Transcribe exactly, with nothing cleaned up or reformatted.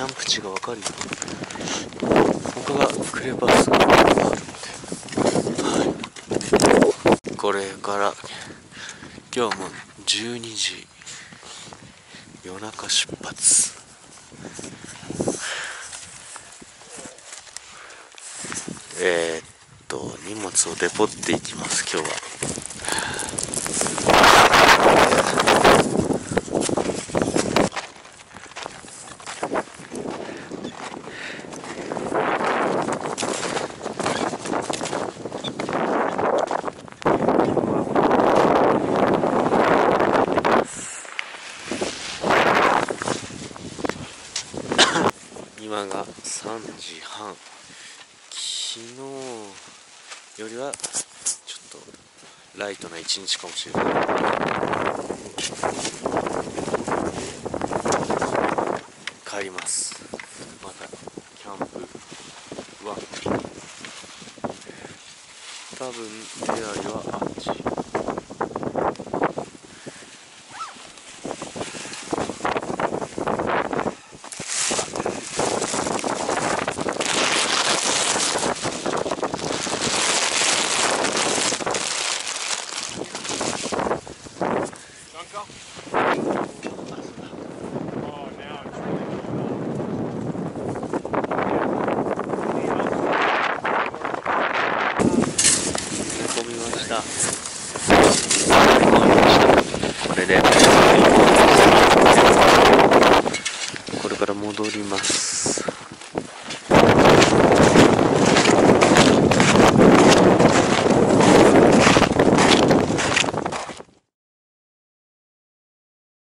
キャンプ地がわかるよ。他がクレバスがあるので、はい、これから今日もじゅうにじ夜中出発。えー、っと荷物をデポっていきます。今日は今がさんじはん、昨日よりはちょっとライトな一日かもしれない。帰ります。またキャンプは多分手洗いはあっち。これから戻ります。